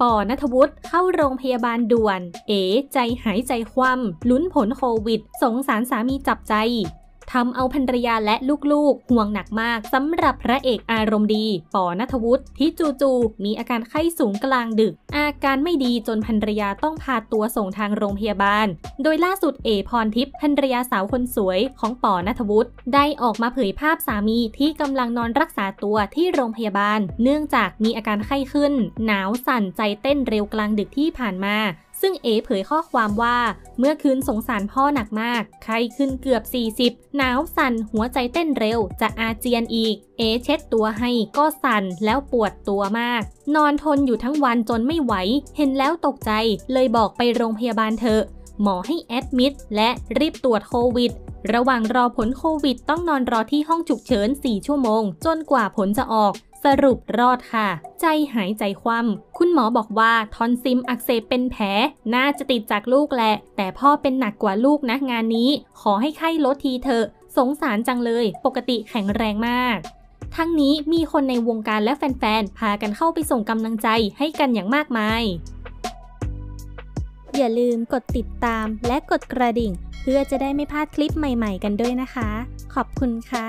ปอ ณัฐวุฒิเข้าโรงพยาบาลด่วนเอ๋ใจหายใจคว่ำลุ้นผลโควิดสงสารสามีจับใจทำเอาภรรยาและลูกๆห่วงหนักมากสำหรับพระเอกอารมณ์ดีปอ ณัฐวุฒิที่จู่ๆมีอาการไข้สูงกลางดึกอาการไม่ดีจนภรรยาต้องพาตัวส่งทางโรงพยาบาลโดยล่าสุดเอ๋พรทิพย์ภรรยาสาวคนสวยของปอ ณัฐวุฒิได้ออกมาเผยภาพสามีที่กำลังนอนรักษาตัวที่โรงพยาบาลเนื่องจากมีอาการไข้ขึ้นหนาวสั่นใจเต้นเร็วกลางดึกที่ผ่านมาซึ่งเอ๋เผยข้อความว่าเมื่อคืนสงสารพ่อหนักมากไข้ขึ้นเกือบ40หนาวสั่นหัวใจเต้นเร็วจะอาเจียนอีกเอ๋เช็ดตัวให้ก็สั่นแล้วปวดตัวมากนอนทนอยู่ทั้งวันจนไม่ไหวเห็นแล้วตกใจเลยบอกไปโรงพยาบาลเถอะหมอให้แอดมิดและรีบตรวจโควิดระหว่างรอผลโควิดต้องนอนรอที่ห้องฉุกเฉิน4ชั่วโมงจนกว่าผลจะออกสรุปรอดค่ะใจหายใจคว่ำคุณหมอบอกว่าทอนซิลอักเสบเป็นแผลน่าจะติดจากลูกแหละแต่พ่อเป็นหนักกว่าลูกนะงานนี้ขอให้ไข้ลดทีเถอะสงสารจังเลยปกติแข็งแรงมากทั้งนี้มีคนในวงการและแฟนๆพากันเข้าไปส่งกำลังใจให้กันอย่างมากมายอย่าลืมกดติดตามและกดกระดิ่งเพื่อจะได้ไม่พลาดคลิปใหม่ๆกันด้วยนะคะขอบคุณค่ะ